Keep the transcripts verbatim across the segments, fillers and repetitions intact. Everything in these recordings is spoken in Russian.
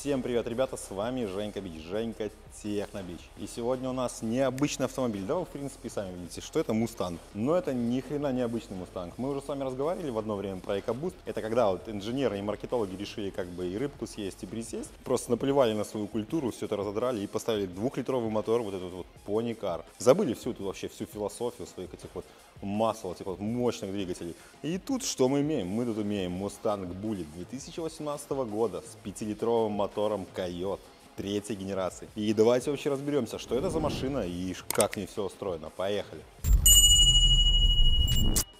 Всем привет, ребята, с вами Женька Бич, Женька Технобич. И сегодня у нас необычный автомобиль. Да, вы, в принципе, и сами видите, что это Мустанг. Но это ни хрена необычный Мустанг. Мы уже с вами разговаривали в одно время про ЭкоБуст. Это когда вот инженеры и маркетологи решили как бы и рыбку съесть, и присесть. Просто наплевали на свою культуру, все это разодрали и поставили двухлитровый мотор, вот этот вот поникар. Забыли всю эту вообще, всю философию своих этих вот масел, этих вот мощных двигателей. И тут что мы имеем? Мы тут имеем Mustang Bullitt две тысячи восемнадцатого года с пятилитровым мотором. Coyote третьей генерации. И давайте вообще разберемся, что это за машина и как в ней все устроено. Поехали.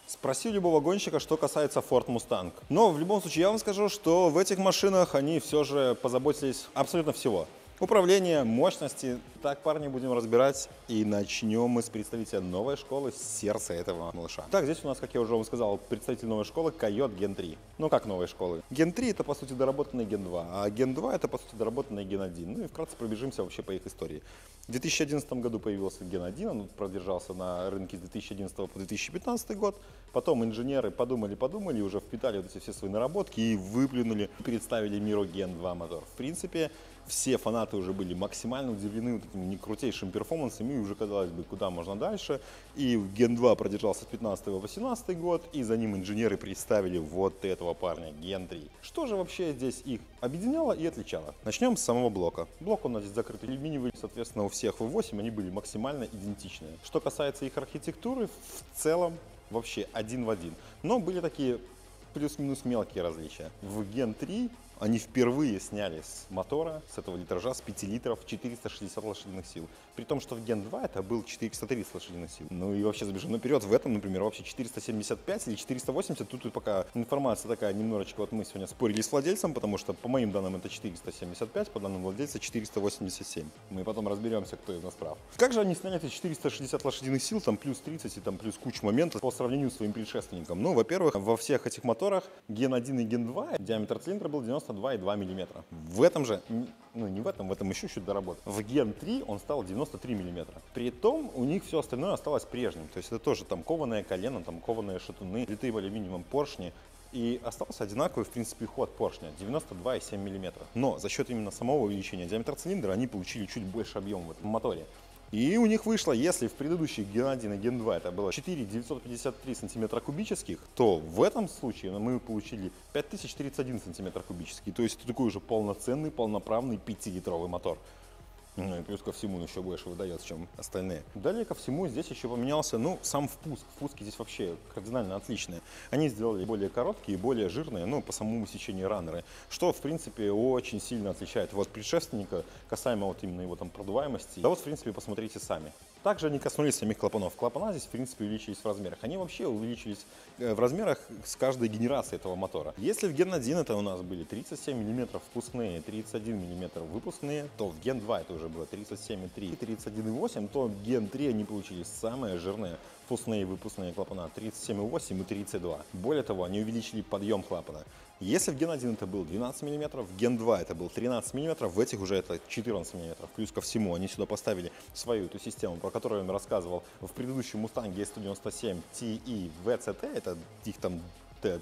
Спроси любого гонщика, что касается Ford Mustang. Но в любом случае я вам скажу, что в этих машинах они все же позаботились абсолютно всего. Управление, мощности. Так, парни, будем разбирать. И начнем мы с представителя новой школы, сердца этого малыша. Так, здесь у нас, как я уже вам сказал, представитель новой школы Coyote Ген три. Ну, как новой школы? Ген три это, по сути, доработанный Ген два, а Ген два это, по сути, доработанный Ген один. Ну и вкратце пробежимся вообще по их истории. В две тысячи одиннадцатом году появился Ген один, он продержался на рынке с две тысячи одиннадцатого по две тысячи пятнадцатый год. Потом инженеры подумали-подумали, уже впитали вот эти все свои наработки и выплюнули, представили миру Ген два мотор. В принципе, все фанаты уже были максимально удивлены вот этим некрутейшим перформансом, и уже казалось бы, куда можно дальше. И Ген два продержался с пятнадцатого по восемнадцатый год, и за ним инженеры представили вот этого парня, Ген три. Что же вообще здесь их объединяло и отличало? Начнем с самого блока. Блок у нас здесь закрыт алюминиевый, соответственно, у всех ви восемь они были максимально идентичны. Что касается их архитектуры, в целом вообще один в один. Но были такие плюс-минус мелкие различия. В Ген три они впервые сняли с мотора, с этого литража, с пяти литров четыреста шестьдесят лошадиных сил. При том, что в Ген два это был четыреста тридцать лошадиных сил. Ну и вообще забежим наперед, в этом, например, вообще четыреста семьдесят пять или четыреста восемьдесят. Тут, тут пока информация такая немножечко, вот мы сегодня спорили с владельцем, потому что по моим данным это четыреста семьдесят пять, по данным владельца четыреста восемьдесят семь. Мы потом разберемся, кто из нас прав. Как же они сняли эти четыреста шестьдесят лошадиных сил, там плюс тридцать и там плюс куча моментов по сравнению с своим предшественником? Ну, во-первых, во всех этих моторах Ген один и Ген два диаметр цилиндра был девяносто два и два миллиметра. В этом же, ну не в этом, в этом еще чуть доработан. В Ген три он стал девяносто три миллиметра. При том у них все остальное осталось прежним. То есть это тоже там кованое колено, там кованые шатуны, литые в алюминиевом поршни. И остался одинаковый, в принципе, ход поршня девяносто два и семь миллиметра. Но за счет именно самого увеличения диаметра цилиндра они получили чуть больше объема в этом моторе. И у них вышло, если в предыдущих Ген один и Ген два это было четыре тысячи девятьсот пятьдесят три сантиметра кубических, то в этом случае мы получили пять тысяч тридцать один сантиметр кубический. То есть это такой уже полноценный, полноправный пятилитровый мотор. Ну и плюс ко всему он еще больше выдается, чем остальные. Далее ко всему здесь еще поменялся, ну, сам впуск. Впуски здесь вообще кардинально отличные. Они сделали более короткие, более жирные, ну, по самому сечению раннеры, что, в принципе, очень сильно отличает от предшественника, касаемо вот именно его там продуваемости. Да вот, в принципе, посмотрите сами. Также они коснулись самих клапанов. Клапана здесь, в принципе, увеличились в размерах. Они вообще увеличились в размерах с каждой генерацией этого мотора. Если в Ген один это у нас были тридцать семь миллиметров впускные, тридцать один миллиметр выпускные, то в Ген два это уже было тридцать семь и три и тридцать один и восемь, то в Ген три они получили самые жирные впускные и выпускные клапана тридцать семь и восемь и тридцать два. Более того, они увеличили подъем клапана. Если в Ген один это был двенадцать миллиметров, в Ген два это был тринадцать миллиметров, в этих уже это четырнадцать миллиметров. Плюс ко всему они сюда поставили свою эту систему, про которую я вам рассказывал в предыдущем Мустанге сто девяносто семь Ти И Ви Си Ти, это их там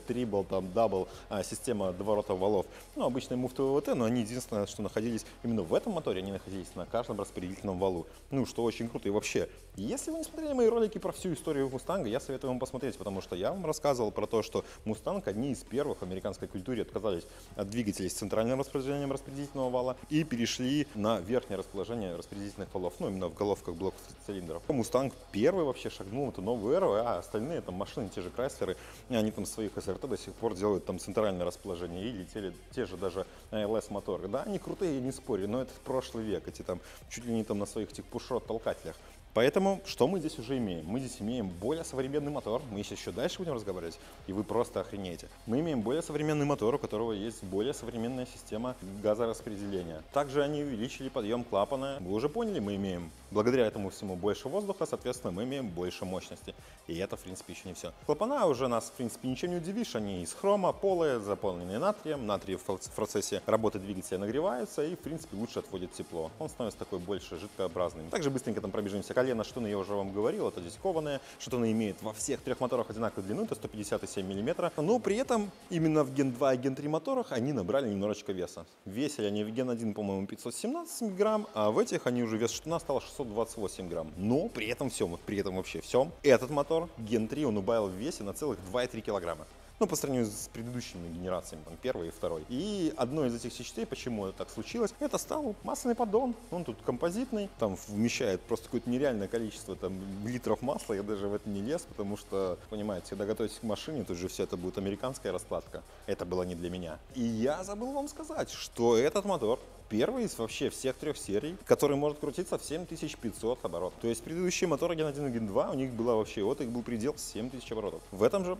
трибл, там, дабл, система доворота валов. Ну, обычные муфт-ВВТ, но они единственное, что находились именно в этом моторе, они находились на каждом распределительном валу. Ну, что очень круто. И вообще, если вы не смотрели мои ролики про всю историю Мустанга, я советую вам посмотреть, потому что я вам рассказывал про то, что Мустанг одни из первых в американской культуре отказались от двигателей с центральным расположением распределительного вала и перешли на верхнее расположение распределительных валов, ну, именно в головках блоков цилиндров. Мустанг первый вообще шагнул в эту новую эру, а остальные там машины, те же Крайслеры, они там своих других СРТ до сих пор делают там центральное расположение и летели те же даже эй эл эс-моторы. Да, они крутые, я не спорю, но это прошлый век, эти там чуть ли не там на своих этих пуш-рот-толкателях. Поэтому что мы здесь уже имеем? Мы здесь имеем более современный мотор, мы еще дальше будем разговаривать, и вы просто охренеете. Мы имеем более современный мотор, у которого есть более современная система газораспределения. Также они увеличили подъем клапана. Вы уже поняли, мы имеем благодаря этому всему больше воздуха, соответственно, мы имеем больше мощности. И это, в принципе, еще не все. Клапана уже нас, в принципе, ничем не удивишь. Они из хрома, полые, заполненные натрием. Натрий в процессе работы двигателя нагревается и, в принципе, лучше отводит тепло. Он становится такой больше жидкообразным. Также быстренько там пробежимся. Шатуны, я уже вам говорил, это здесь кованые. Шатуны имеют во всех трех моторах одинаковую длину, это сто пятьдесят семь миллиметров. Но при этом именно в Ген два и Ген три моторах они набрали немножечко веса. Весили они в Ген один, по-моему, пятьсот семнадцать грамм, а в этих они уже вес шатуна стал шестьсот двадцать восемь грамм. Но при этом всем, при этом вообще всем, этот мотор Ген три он убавил в весе на целых два и три килограмма. Ну, по сравнению с предыдущими генерациями, там, первой и второй. И одной из этих частей, почему это так случилось, это стал масляный поддон. Он тут композитный, там вмещает просто какое-то нереальное количество там, литров масла. Я даже в это не лез, потому что, понимаете, когда готовитесь к машине, тут же все это будет американская раскладка. Это было не для меня. И я забыл вам сказать, что этот мотор первый из вообще всех трех серий, который может крутиться в семь тысяч пятьсот оборотов. То есть предыдущие моторы Ген один и Ген два, у них была вообще, вот их был предел семь тысяч оборотов. В этом же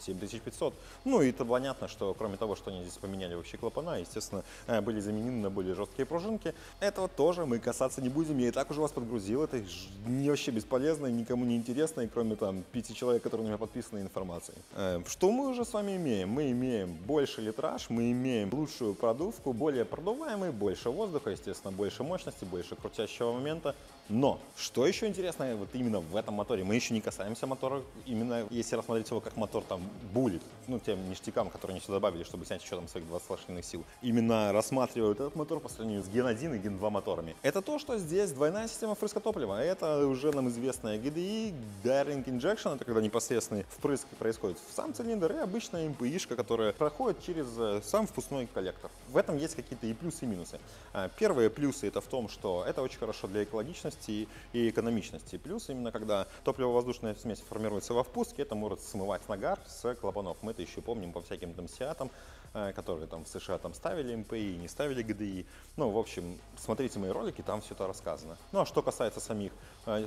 семь тысяч пятьсот. Ну и это понятно, что кроме того, что они здесь поменяли вообще клапана, естественно, были заменены на более жесткие пружинки. Этого тоже мы касаться не будем. Я и так уже вас подгрузил. Это не вообще бесполезно, никому не интересно, кроме там пяти человек, которые у меня подписаны информацией. Что мы уже с вами имеем? Мы имеем больше литраж, мы имеем лучшую продувку, более продуваемый, больше воздуха, естественно, больше мощности, больше крутящего момента. Но что еще интересно вот именно в этом моторе? Мы еще не касаемся мотора, именно если рассмотреть его как мотор там Bullitt, ну тем ништякам, которые они сюда добавили, чтобы снять еще там своих двадцать лошадиных сил. Именно рассматривают этот мотор по сравнению с Ген один и Ген два моторами. Это то, что здесь двойная система впрыска топлива. Это уже нам известная джи ди и, Direct Injection, это когда непосредственный впрыск происходит в сам цилиндр, и обычная эм пэ ишка, которая проходит через сам впускной коллектор. В этом есть какие-то и плюсы, и минусы. Первые плюсы это в том, что это очень хорошо для экологичности и экономичности. Плюс именно когда топливо-воздушная смесь формируется во впуске, это может смывать нагар с клапанов. Мы это еще помним по всяким там Сиатам, которые там в США там ставили эм пэ и, не ставили джи ди и. Ну, в общем, смотрите мои ролики, там все это рассказано. Ну, а что касается самих,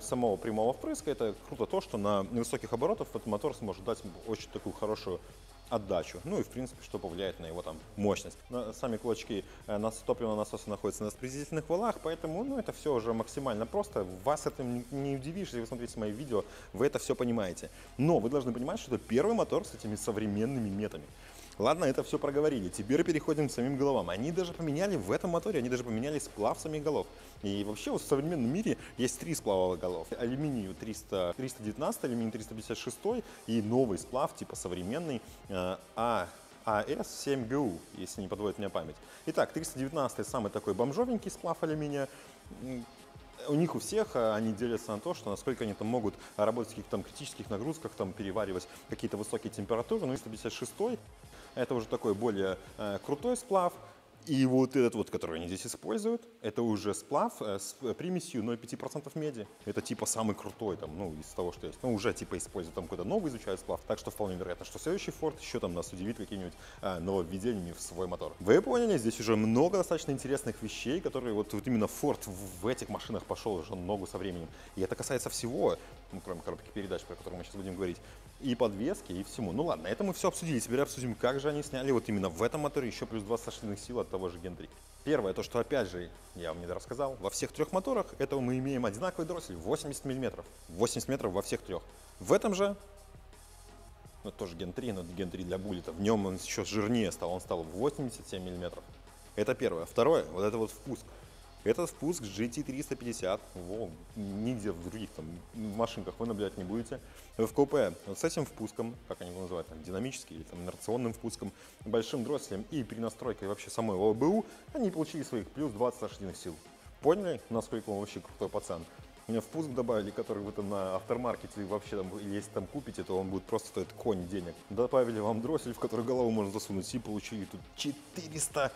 самого прямого впрыска, это круто то, что на высоких оборотах этот мотор сможет дать очень такую хорошую отдачу. Ну и, в принципе, что повлияет на его там мощность. Сами кулачки топливного насоса находятся на распределительных валах, поэтому ну, это все уже максимально просто. Вас этим не удивишь, если вы смотрите мои видео, вы это все понимаете. Но вы должны понимать, что это первый мотор с этими современными метами. Ладно, это все проговорили. Теперь переходим к самим головам. Они даже поменяли в этом моторе, они даже поменяли сплав самих голов. И вообще в современном мире есть три сплава голов. Алюминий триста, триста девятнадцать, алюминий триста пятьдесят шесть и новый сплав, типа современный, а... а эс семь бэ у, если не подводит меня память. Итак, триста девятнадцать самый такой бомжовенький сплав алюминия. У них у всех они делятся на то, что насколько они там могут работать в каких-то там критических нагрузках, там переваривать какие-то высокие температуры. Ну и триста пятьдесят шесть это уже такой более э, крутой сплав. И вот этот вот, который они здесь используют, это уже сплав с примесью ноль целых пять десятых процента меди. Это типа самый крутой там, ну, из того, что есть. Ну, уже типа используют там какой-то новый, изучают сплав. Так что вполне вероятно, что следующий Ford еще там нас удивит какими-нибудь а, нововведениями в свой мотор. Вы поняли, здесь уже много достаточно интересных вещей, которые вот, вот именно Ford в этих машинах пошел уже ногу со временем. И это касается всего, ну, кроме коробки передач, про которую мы сейчас будем говорить, и подвески, и всему. Ну ладно, это мы все обсудили. Теперь обсудим, как же они сняли вот именно в этом моторе еще плюс двадцать лошадиных сил от того же Ген три. Первое, то, что опять же, я вам не рассказал, во всех трех моторах этого мы имеем одинаковый дроссель восемьдесят миллиметров. восемьдесят метров во всех трех. В этом же, ну тоже Ген три, но Ген три для Буллита, в нем он еще жирнее стал, он стал восемьдесят семь миллиметров. Это первое. Второе, вот это вот впуск. Этот впуск джи ти триста пятьдесят, во, нигде в других там машинках вы наблюдать не будете. В купе вот с этим впуском, как они его называют, там, динамический или там, инерционным впуском, большим дросселем и при настройке вообще самой ОБУ, они получили своих плюс двадцать лошадиных сил. Поняли, насколько он вообще крутой пацан? Мне впуск добавили, который вы там на автомаркете вообще там, если там купите, то он будет просто стоить конь денег. Добавили вам дроссель, в который голову можно засунуть, и получили тут четыреста.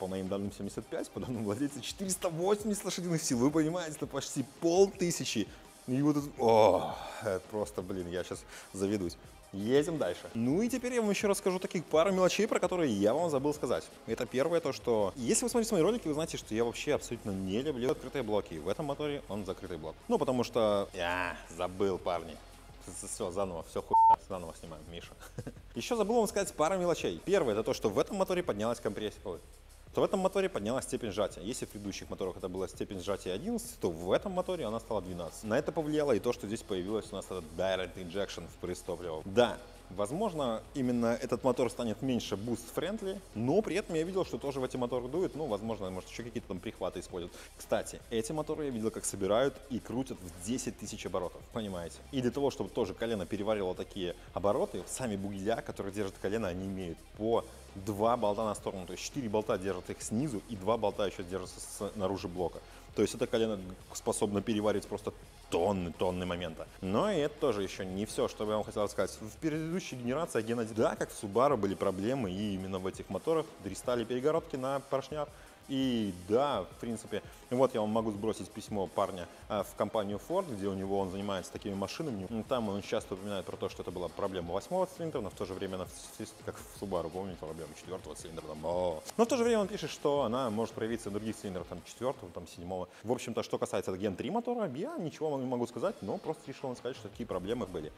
По моим данным семьдесят пять, по данным владельца четыреста восемьдесят лошадиных сил. Вы понимаете, это почти полтысячи. И вот это, о, это просто, блин, я сейчас заведусь. Едем дальше. Ну и теперь я вам еще расскажу таких пару мелочей, про которые я вам забыл сказать. Это первое, то что, если вы смотрите мои ролики, вы знаете, что я вообще абсолютно не люблю открытые блоки. И в этом моторе он закрытый блок. Ну потому что, я забыл, парни. Все, заново, все хуй, заново снимаем, Миша. Еще забыл вам сказать пару мелочей. Первое, это то, что в этом моторе поднялась компрессия. То в этом моторе поднялась степень сжатия. Если в предыдущих моторах это была степень сжатия одиннадцать, то в этом моторе она стала двенадцать. На это повлияло и то, что здесь появилась у нас этот Direct Injection в пресс топлива. Да, возможно, именно этот мотор станет меньше boost-friendly, но при этом я видел, что тоже в эти моторы дуют. Ну, возможно, может, еще какие-то там прихваты используют. Кстати, эти моторы я видел, как собирают и крутят в десять тысяч оборотов, понимаете? И для того, чтобы тоже колено переварило такие обороты, сами бугеля, которые держат колено, они имеют по... два болта на сторону, то есть четыре болта держат их снизу и два болта еще держатся снаружи блока. То есть это колено способно переварить просто тонны, тонны момента. Но и это тоже еще не все, что я вам хотел сказать. В предыдущей генерации Gen один, да, как в Subaru были проблемы, и именно в этих моторах дристали перегородки на поршнях. И да, в принципе, вот я вам могу сбросить письмо парня в компанию Ford, где у него он занимается такими машинами. Там он часто упоминает про то, что это была проблема восьмого цилиндра, но в то же время, она, как в Subaru, помните, проблема четвертого цилиндра. Там, но в то же время он пишет, что она может проявиться в других цилиндрах, там, четвертого, там, седьмого. В общем-то, что касается Gen три мотора, я ничего вам не могу сказать, но просто решил вам сказать, что такие проблемы были.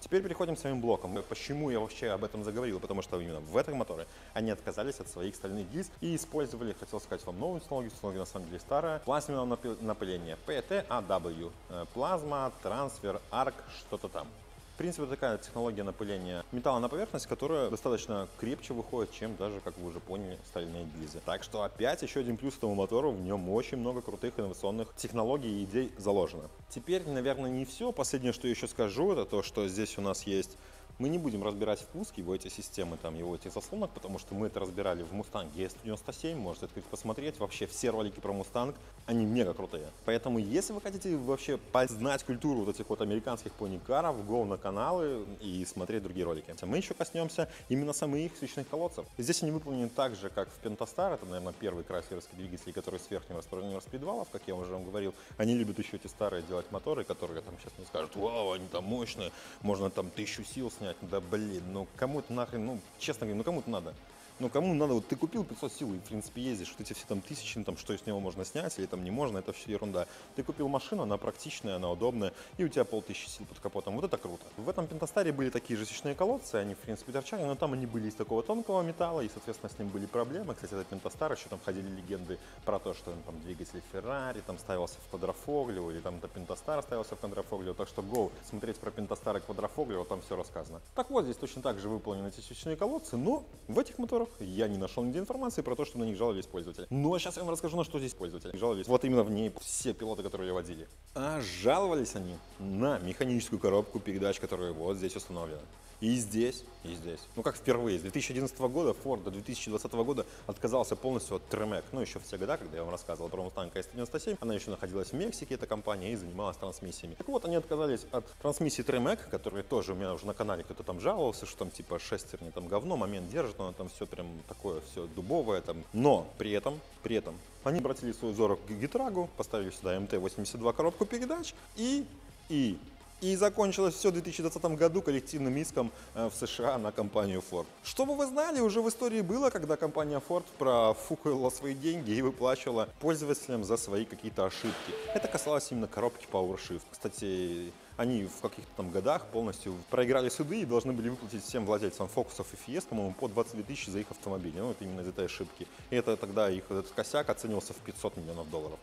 Теперь переходим к своим блокам. Почему я вообще об этом заговорил? Потому что именно в этом моторе они отказались от своих стальных диск и использовали, хотел сказать вам, новую технологию, технологию на самом деле старая, плазменного напыления, пэ тэ а дабл ю, плазма, трансфер, арк, что-то там. В принципе, такая технология напыления металла на поверхность, которая достаточно крепче выходит, чем даже, как вы уже поняли, стальные гильзы. Так что опять еще один плюс этому мотору, в нем очень много крутых инновационных технологий и идей заложено. Теперь, наверное, не все. Последнее, что я еще скажу, это то, что здесь у нас есть... Мы не будем разбирать впуски в эти системы, там, его этих заслонок, потому что мы это разбирали в Mustang эс эн девяносто семь, можете открыть, посмотреть. Вообще все ролики про Mustang, они мега крутые. Поэтому, если вы хотите вообще познать культуру вот этих вот американских поникаров, гоу на каналы и смотреть другие ролики. Мы еще коснемся именно самых их свечных колодцев. Здесь они выполнены так же, как в Пентастар, это, наверное, первый крайслеровский двигатель, который с верхним распространением распредвалов, как я уже вам говорил. Они любят еще эти старые делать моторы, которые там сейчас не скажут, вау, они там мощные, можно там тысячу сил снять. Да блин, ну кому-то нахрен, ну честно говоря, ну кому-то надо. Ну кому надо, вот ты купил пятьсот сил и в принципе ездишь, вот эти все там тысячи, там что из него можно снять или там не можно, это все ерунда. Ты купил машину, она практичная, она удобная, и у тебя полтысячи сил под капотом, вот это круто. В этом Пентастаре были такие же свечные колодцы, они в принципе торчали, но там они были из такого тонкого металла, и соответственно с ним были проблемы. Кстати, этот Пентастар, еще там ходили легенды про то, что там двигатель Феррари там ставился в квадрофоглио, или там это Пентастар ставился в квадрофоглио, так что гоу, смотреть про Пентастар и квадрофоглио, там все рассказано. Так вот, здесь точно так же выполнены эти свечные колодцы, но в этих моторах я не нашел нигде информации про то, что на них жаловались пользователи. Но сейчас я вам расскажу, на что здесь пользователи жаловались. Вот именно в ней все пилоты, которые ее водили. А жаловались они на механическую коробку передач, которая вот здесь установлена. И здесь, и здесь. Ну как впервые, с две тысячи одиннадцатого года Ford до две тысячи двадцатого года отказался полностью от Tremec. Ну еще в те годы, когда я вам рассказывал про Mustang эс эн девяносто семь, она еще находилась в Мексике, эта компания, и занималась трансмиссиями. Так вот, они отказались от трансмиссии Tremec, которые тоже у меня уже на канале кто-то там жаловался, что там типа шестерни там говно, момент держит, но там все прям такое, все дубовое там. Но при этом, при этом, они обратили свой взор к Гетрагу, поставили сюда эм тэ восемьдесят два коробку передач и, и... И закончилось все в две тысячи двадцатом году коллективным иском в США на компанию Ford. Чтобы вы знали, уже в истории было, когда компания Ford профукала свои деньги и выплачивала пользователям за свои какие-то ошибки. Это касалось именно коробки PowerShift. Кстати, они в каких-то там годах полностью проиграли суды и должны были выплатить всем владельцам фокусов и фиест, по-моему, по двадцать две тысячи за их автомобили. Ну, это именно из этой ошибки. И это тогда их этот косяк оценивался в пятьсот миллионов долларов.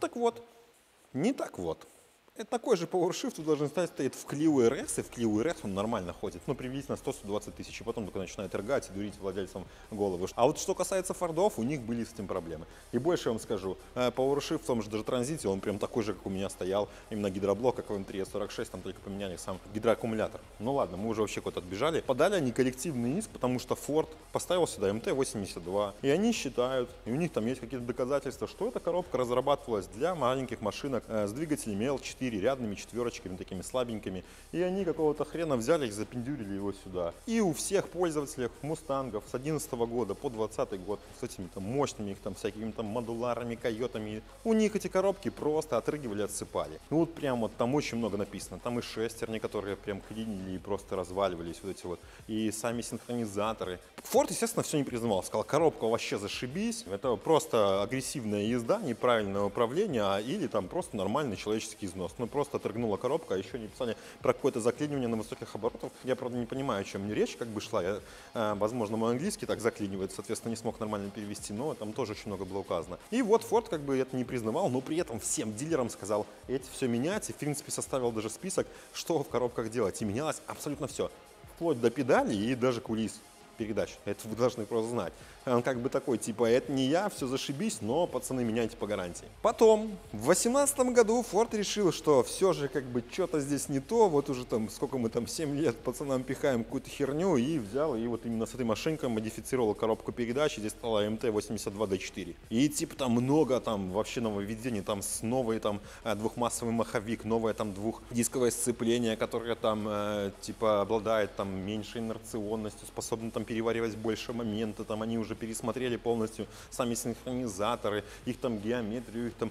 Так вот, не так вот. Это такой же PowerShift, он должен стать стоит в Clio эр эс, и в Clio эр эс он нормально ходит, ну, приблизительно сто-сто двадцать тысяч, и потом только начинает рыгать и дурить владельцам головы. А вот что касается Фордов, у них были с этим проблемы. И больше я вам скажу, PowerShift в том же даже транзите, он прям такой же, как у меня стоял, именно гидроблок, как в эм три сорок шесть, там только поменяли сам гидроаккумулятор. Ну ладно, мы уже вообще куда-то отбежали. Подали они коллективный иск, потому что Ford поставил сюда эм тэ восемьдесят два, и они считают, и у них там есть какие-то доказательства, что эта коробка разрабатывалась для маленьких машинок с двигателями эл четыре. четыре рядными четверочками, такими слабенькими. И они какого-то хрена взяли их, запендюрили его сюда. И у всех пользователей мустангов с одиннадцатого года по двадцатый год с этими там мощными их там всякими там модуларами, койотами, у них эти коробки просто отрыгивали, отсыпали. Ну вот прям вот там очень много написано. Там и шестерни, которые прям клинили и просто разваливались вот эти вот. И сами синхронизаторы. Ford, естественно, все не признавал. Сказал, коробка вообще зашибись. Это просто агрессивная езда, неправильное управление или там просто нормальный человеческий износ. Ну просто отрыгнула коробка, а еще не писали про какое-то заклинивание на высоких оборотах. Я, правда, не понимаю, о чем мне речь как бы шла. Я, возможно, мой английский так заклинивает, соответственно, не смог нормально перевести, но там тоже очень много было указано. И вот Ford как бы это не признавал, но при этом всем дилерам сказал, эти все менять, и в принципе составил даже список, что в коробках делать. И менялось абсолютно все, вплоть до педали и даже кулис передач. Это вы должны просто знать. Он как бы такой, типа, это не я, все зашибись, но, пацаны, меняйте по гарантии. Потом, в две тысячи восемнадцатом году Ford решил, что все же, как бы, что-то здесь не то, вот уже там, сколько мы там, семь лет пацанам пихаем какую-то херню, и взял, и вот именно с этой машинкой модифицировал коробку передач, и здесь стала эм тэ восемьдесят два дэ четыре. И, типа, там много там вообще нововведений, там, с новой там двухмассовый маховик, новое там двухдисковое сцепление, которое там, э, типа, обладает там меньшей инерционностью, способно там переваривать больше момента, там они уже пересмотрели полностью сами синхронизаторы, их там геометрию, их там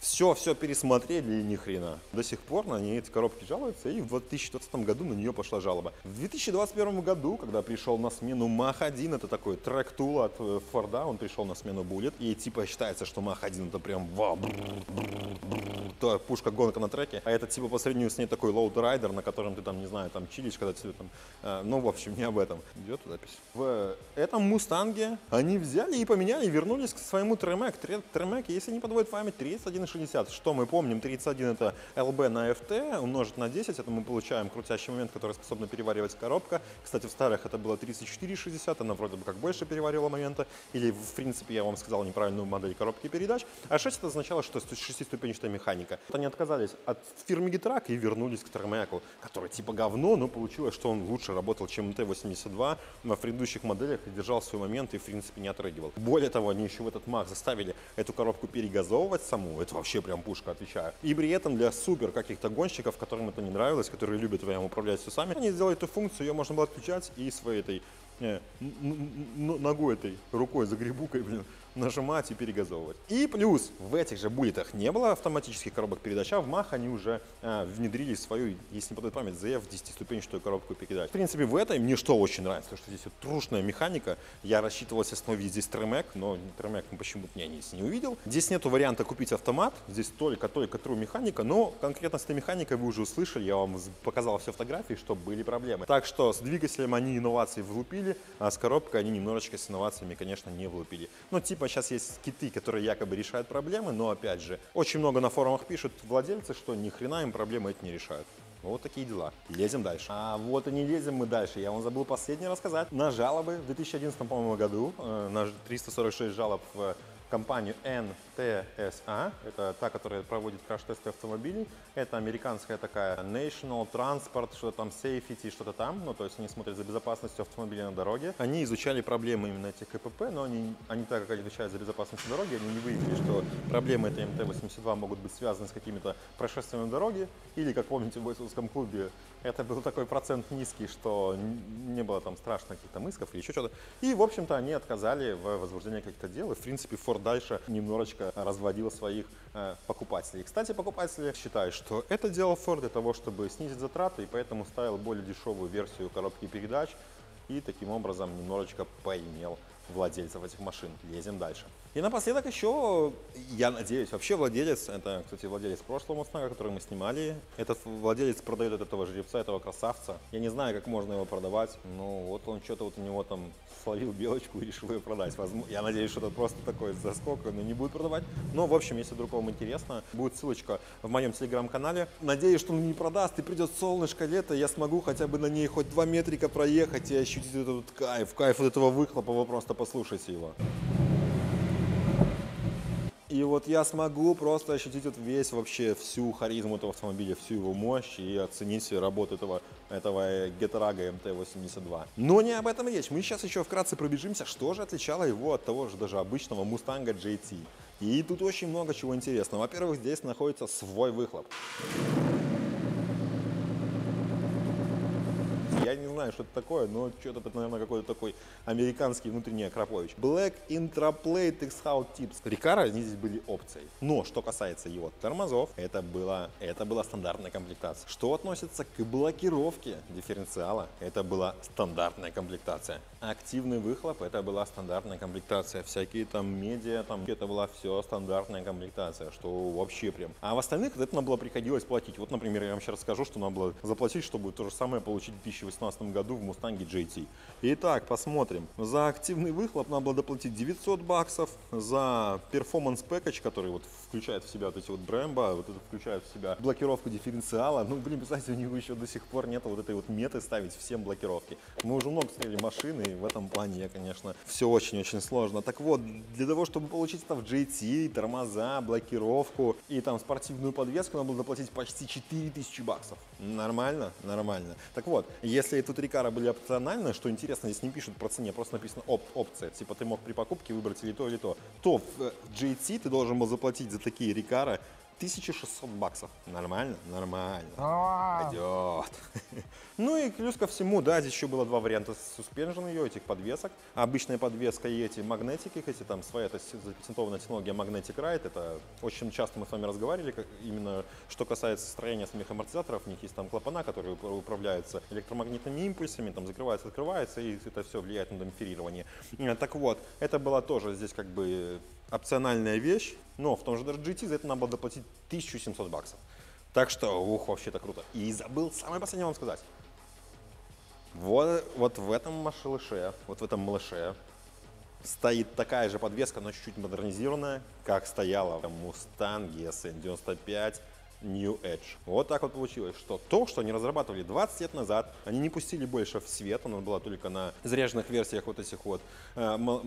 все-все пересмотрели и ни хрена. До сих пор на ней эти коробки жалуются, и в две тысячи двадцатом году на нее пошла жалоба. В две тысячи двадцать первом году, когда пришел на смену мах один, это такой трек-тул от Форда, он пришел на смену Bullitt, и типа считается, что мах один это прям вау, то пушка гонка на треке, а это типа по сравнению с ней такой лоудрайдер, на котором ты там, не знаю, там чилишь, когда тебе там, э, ну в общем, не об этом. Идет запись. В этом Мустанге они взяли и поменяли, и вернулись к своему Tremec. Tremec, если не подводит память, тридцать один шестьдесят. Что мы помним, тридцать один это эл бэ на эф тэ, умножить на десять, это мы получаем крутящий момент, который способна переваривать коробка. Кстати, в старых это было тридцать четыре шестьдесят, она вроде бы как больше переварила момента, или в принципе я вам сказал неправильную модель коробки передач. А шесть это означало, что шестиступенчатая механика. Они отказались от фирмы Getrag и вернулись к Тремеку, который типа говно, но получилось, что он лучше работал, чем эм тэ восемьдесят два в предыдущих моделях и держал свой момент и в принципе не отрыгивал. Более того, они еще в этот Mach заставили эту коробку перегазовывать саму. Это вообще прям пушка, отвечаю. И при этом для супер каких-то гонщиков, которым это не нравилось, которые любят прям управлять все сами, они сделали эту функцию, ее можно было отключать и своей этой э, ногой этой, рукой за грибукой, блин, нажимать и перегазовывать. И плюс, в этих же Буллитах не было автоматических коробок передач, а в Mach они уже э, внедрили свою, если не подает память, зет эф десятиступенчатую коробку передач. В принципе, в этой мне что очень нравится, потому что здесь вот трушная механика. Я рассчитывал, естественно, увидеть здесь Tremec, но Tremec почему-то я здесь не увидел. Здесь нету варианта купить автомат, здесь только-только true механика, но конкретно с этой механикой вы уже услышали, я вам показал все фотографии, что были проблемы. Так что с двигателем они инновации влупили, а с коробкой они немножечко с инновациями, конечно, не влупили. Но типа сейчас есть киты, которые якобы решают проблемы, но опять же, очень много на форумах пишут владельцы, что ни хрена им проблемы это не решают. Вот такие дела. Лезем дальше. А вот и не лезем мы дальше. Я вам забыл последнее рассказать. На жалобы в две тысячи одиннадцатом, по-моему, году, на триста сорок шесть жалоб в компанию эн тэ эс а, это та, которая проводит краш-тесты автомобилей, это американская такая National Transport, что-то там, Safety, что-то там, ну, то есть они смотрят за безопасностью автомобиля на дороге. Они изучали проблемы именно этих ка пэ пэ, но они, они так как они изучают за безопасность дороги, они не выявили, что проблемы этой эм тэ восемьдесят два могут быть связаны с какими-то происшествиями на дороге, или, как помните, в бойцовском клубе это был такой процент низкий, что не было там страшно каких-то исков или еще что-то. И, в общем-то, они отказали в возбуждении каких-то дел, и, в принципе, Ford дальше немножечко разводила своих э, покупателей. Кстати, покупатели считают, что это делал Ford для того, чтобы снизить затраты, и поэтому ставил более дешевую версию коробки передач и таким образом немножечко поимел владельцев этих машин. Лезем дальше. И напоследок еще, я надеюсь, вообще владелец, это, кстати, владелец прошлого Мустанга, который мы снимали, этот владелец продает этого жеребца, этого красавца. Я не знаю, как можно его продавать, но вот он что-то вот у него там словил белочку и решил ее продать. Возможно, я надеюсь, что это просто такой заскок, но не будет продавать. Но, в общем, если вдруг вам интересно, будет ссылочка в моем телеграм-канале. Надеюсь, что он не продаст, и придет солнышко, лето, я смогу хотя бы на ней хоть два метрика проехать и ощутить этот кайф, кайф вот этого выхлопа, вы просто послушайте его. И вот я смогу просто ощутить вот весь вообще всю харизму этого автомобиля, всю его мощь и оценить работу этого, этого Getrag эм тэ восемьдесят два. Но не об этом речь. Мы сейчас еще вкратце пробежимся, что же отличало его от того же даже обычного Mustang джей ти. И тут очень много чего интересного. Во-первых, здесь находится свой выхлоп. Я не знаю, что это такое, но что-то, наверное, какой-то такой американский внутренний Акропович. Black Intraplate Exhaust Tips. Recaro, они здесь были опцией. Но что касается его тормозов, это была, это была стандартная комплектация. Что относится к блокировке дифференциала, это была стандартная комплектация. Активный выхлоп, это была стандартная комплектация. Всякие там медиа, там, это была все стандартная комплектация, что вообще прям. А в остальных это нам было приходилось платить. Вот, например, я вам сейчас расскажу, что нам было заплатить, чтобы то же самое получить в две тысячи восемнадцатом году в Мустанге джи ти. Итак, посмотрим. За активный выхлоп надо было доплатить девятьсот баксов, за перформанс пэкэдж, который вот включает в себя вот эти вот Brembo, вот это включает в себя блокировку дифференциала. Ну, блин, представьте, у них еще до сих пор нет вот этой вот меты ставить всем блокировки. Мы уже много смотрели машины, и в этом плане я, конечно, все очень-очень сложно. Так вот, для того, чтобы получить это в джи ти, тормоза, блокировку и там спортивную подвеску, надо было доплатить почти четыре тысячи баксов. Нормально? Нормально. Так вот, если тут Recaro были опциональны, что интересно, здесь не пишут про цене, просто написано оп опция. Типа ты мог при покупке выбрать или то, или то. То в джи ти ты должен был заплатить за такие Recaro тысячу шестьсот баксов. Нормально? Нормально. Пойдет. Ну и плюс ко всему, да, здесь еще было два варианта suspension ее, этих подвесок. Обычная подвеска и эти Magnetic, их эти там своя, это запатентованная технология Magnetic Ride. Это очень часто мы с вами разговаривали, как, именно что касается строения самих амортизаторов. У них есть там клапана, которые управляются электромагнитными импульсами, там закрывается, открывается, и это все влияет на демпферирование. Так вот, это была тоже здесь как бы опциональная вещь, но в том же джи ти за это надо было доплатить тысячу семьсот баксов. Так что, ух, вообще-то круто. И забыл самое последнее вам сказать. Вот, вот в этом малыше, вот в этом малыше стоит такая же подвеска, но чуть-чуть модернизированная, как стояла в Mustang эс эн девяносто пять. New Edge. Вот так вот получилось, что то, что они разрабатывали двадцать лет назад, они не пустили больше в свет, она была только на заряженных версиях вот этих вот э,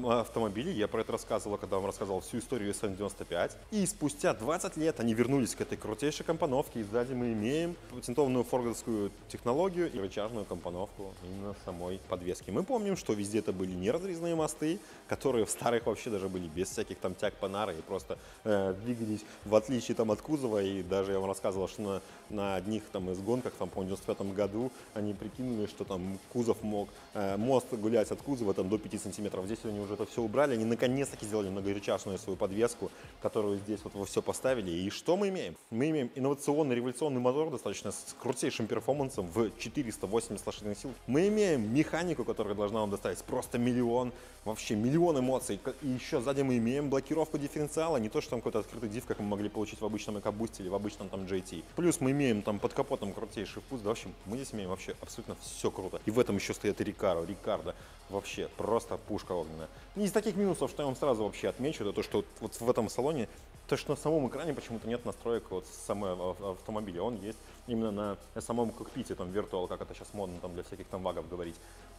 автомобилей. Я про это рассказывал, когда вам рассказывал всю историю эс эн девяносто пять. И спустя двадцать лет они вернулись к этой крутейшей компоновке, и сзади мы имеем патентованную фордовскую технологию и рычажную компоновку именно самой подвески. Мы помним, что везде это были неразрезные мосты, которые в старых вообще даже были без всяких там тяг Панары и просто э, двигались в отличие там от кузова, и даже он рассказывал, что на, на одних там из гонках, там, по-моему, в девяносто пятом году они прикинули, что там кузов мог, э, мост гулять от кузова там до пяти сантиметров. Здесь они уже это все убрали, они наконец-таки сделали многорычажную свою подвеску, которую здесь вот вы все поставили. И что мы имеем? Мы имеем инновационный, революционный мотор, достаточно с крутейшим перформансом в четыреста восемьдесят лошадиных сил. Мы имеем механику, которая должна вам доставить просто миллион, вообще миллион эмоций. И еще сзади мы имеем блокировку дифференциала, не то, что там какой-то открытый диф, как мы могли получить в обычном ЭкоБусте или в обычном там джи ти. Плюс мы имеем там под капотом крутейший вкус. Да, в общем, мы здесь имеем вообще абсолютно все круто. И в этом еще стоит Recaro. Recaro вообще просто пушка огненная. Не из таких минусов, что я вам сразу вообще отмечу, это то, что вот в этом салоне, то, что на самом экране почему-то нет настроек вот самого автомобиля. Он есть именно на самом кокпите, там, виртуал, как это сейчас модно там для всяких там вагов говорить.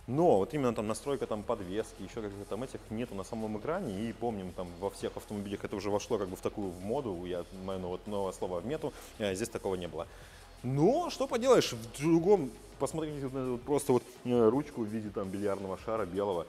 Но вот именно там настройка там подвески, еще каких-то там этих нету на самом экране. И помним, там во всех автомобилях это уже вошло как бы в такую в моду. Я, мое вот новое слово в мету. Здесь такого не было. Но что поделаешь, в другом, посмотрите вот, просто вот ручку в виде там бильярдного шара белого.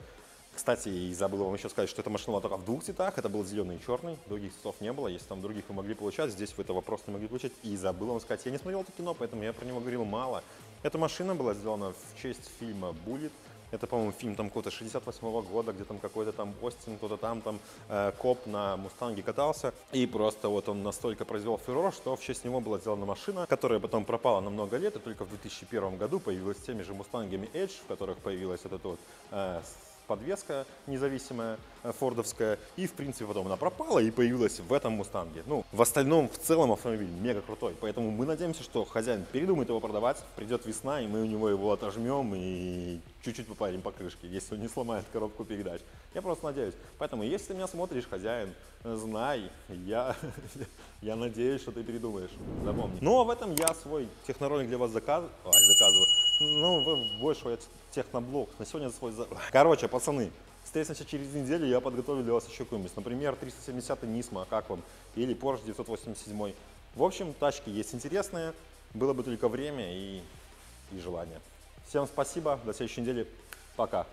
Кстати, и забыл вам еще сказать, что эта машина была только в двух цветах. Это был зеленый и черный, других цветов не было. Если там других вы могли получать, здесь вы этого просто не могли получать. И забыл вам сказать, я не смотрел это кино, поэтому я про него говорил мало. Эта машина была сделана в честь фильма «Буллит». Это, по-моему, фильм там какого-то шестьдесят восьмого года, где там какой-то там Остин, кто-то там там э, коп на Мустанге катался. И просто вот он настолько произвел фурор, что в честь него была сделана машина, которая потом пропала на много лет, и только в две тысячи первом году появилась с теми же Мустангами Edge, в которых появилась вот эта вот э, подвеска независимая, фордовская, и, в принципе, потом она пропала и появилась в этом Мустанге. Ну, в остальном, в целом, автомобиль мега крутой, поэтому мы надеемся, что хозяин передумает его продавать, придет весна, и мы у него его отожмем и чуть-чуть попарим по крышке, если он не сломает коробку передач. Я просто надеюсь. Поэтому, если ты меня смотришь, хозяин, знай, я, я надеюсь, что ты передумаешь. Запомни. Ну, а в этом я свой техноролик для вас заказ... Ой, заказываю. Ну, больше я техноблог. На сегодня за свой... Короче, пацаны, встретимся через неделю, я подготовлю для вас еще какую-нибудь. Например, триста семидесятый Nismo, как вам? Или Porsche девятьсот восемьдесят семь. В общем, тачки есть интересные. Было бы только время и, и желание. Всем спасибо. До следующей недели. Пока.